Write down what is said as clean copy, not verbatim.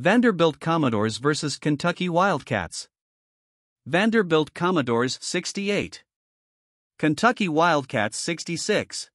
Vanderbilt Commodores vs. Kentucky Wildcats. Vanderbilt Commodores 68, Kentucky Wildcats 66.